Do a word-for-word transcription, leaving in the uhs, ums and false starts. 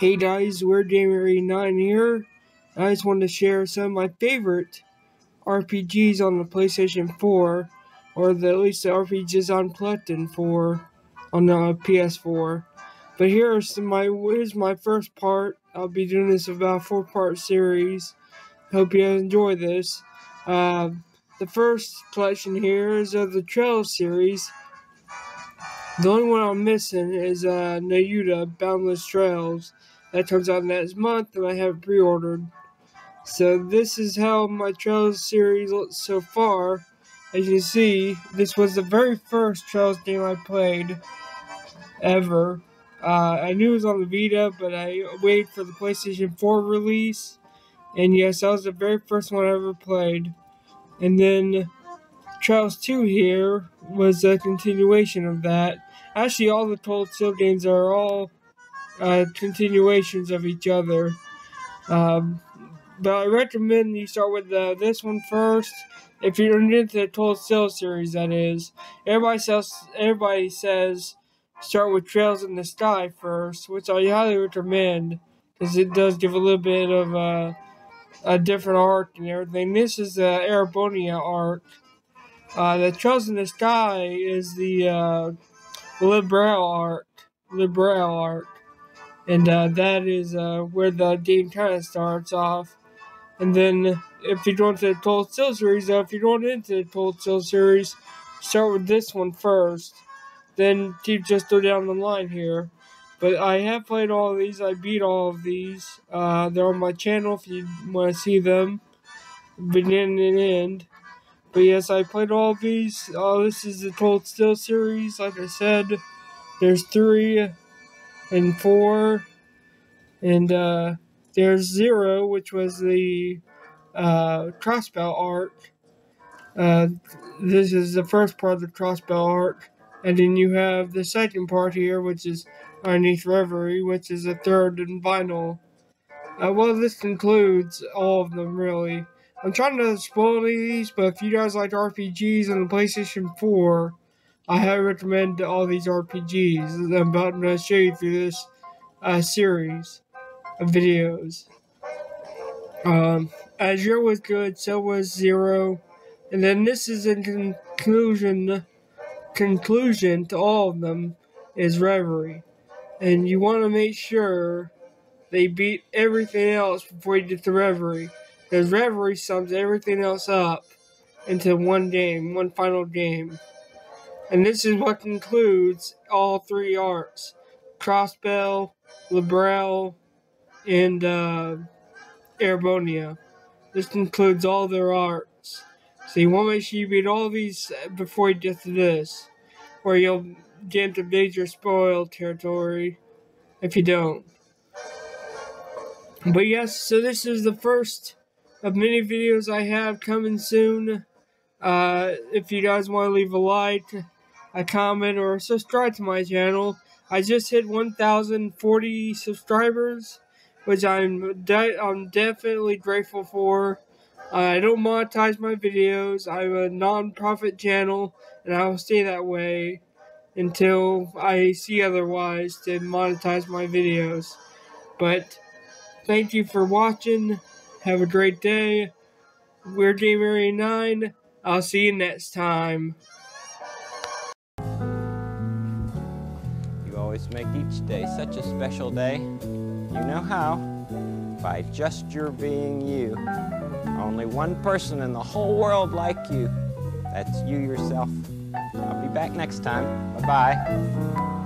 Hey guys, Weird Gamer eighty-nine here. I just wanted to share some of my favorite R P Gs on the PlayStation four, or the, at least the R P Gs I'm collecting for on the P S four. But here's my here's my first part. I'll be doing this about four part series. Hope you enjoy this. Uh, the first collection here is of the Trails series. The only one I'm missing is uh, Nayuta, Boundless Trails. That comes out next month, and I have it pre-ordered. So this is how my Trails series looks so far. As you can see, this was the very first Trails game I played ever. Uh, I knew it was on the Vita, but I waited for the PlayStation four release. And yes, that was the very first one I ever played. And then Trails two here was a continuation of that. Actually, all the Cold Steel games are all uh, continuations of each other. Um, but I recommend you start with uh, this one first, if you're into the Cold Steel series, that is. Everybody says, everybody says start with Trails in the Sky first, which I highly recommend, because it does give a little bit of uh, a different arc and everything. This is the Erebonia arc. Uh, the Trails in the Sky is the uh, Liberl Arc, Liberl Arc, and uh, that is uh, where the game kind of starts off. And then, if you're going to the Cold Steel series, though, if you're going into the Cold Steel series, start with this one first, then keep just go down the line here. But I have played all of these. I beat all of these. Uh, they're on my channel if you want to see them, beginning and end. But yes, I played all of these. Oh, this is the Cold Steel series. Like I said, there's three and four, and uh, there's zero, which was the uh, Crossbell Arc. Uh, this is the first part of the Crossbell Arc, and then you have the second part here, which is Beneath Reverie, which is the third and final. Uh, well, this concludes all of them, really. I'm trying to spoil these, but if you guys like R P Gs on the PlayStation four, I highly recommend all these R P Gs that I'm about to show you through this uh, series of videos. Um, Azure was good, so was Zero, and then this is in conclusion, conclusion to all of them is Reverie, and you want to make sure they beat everything else before you get to Reverie. Because Reverie sums everything else up into one game, one final game. And this is what concludes all three arcs. Crossbell, Liberl, and uh, Erebonia. This concludes all their arcs. So you want to make sure you beat all these before you get to this, or you'll get into major spoil territory if you don't. But yes, so this is the first of many videos I have coming soon. Uh, if you guys want to leave a like, a comment, or subscribe to my channel. I just hit one thousand forty subscribers, which I'm de I'm definitely grateful for. Uh, I don't monetize my videos. I'm a non-profit channel, and I'll stay that way until I see otherwise to monetize my videos. But thank you for watching. Have a great day. Weird Gamer eighty-nine. I'll see you next time. You always make each day such a special day. You know how? By just your being you. Only one person in the whole world like you. That's you yourself. I'll be back next time. Bye-bye.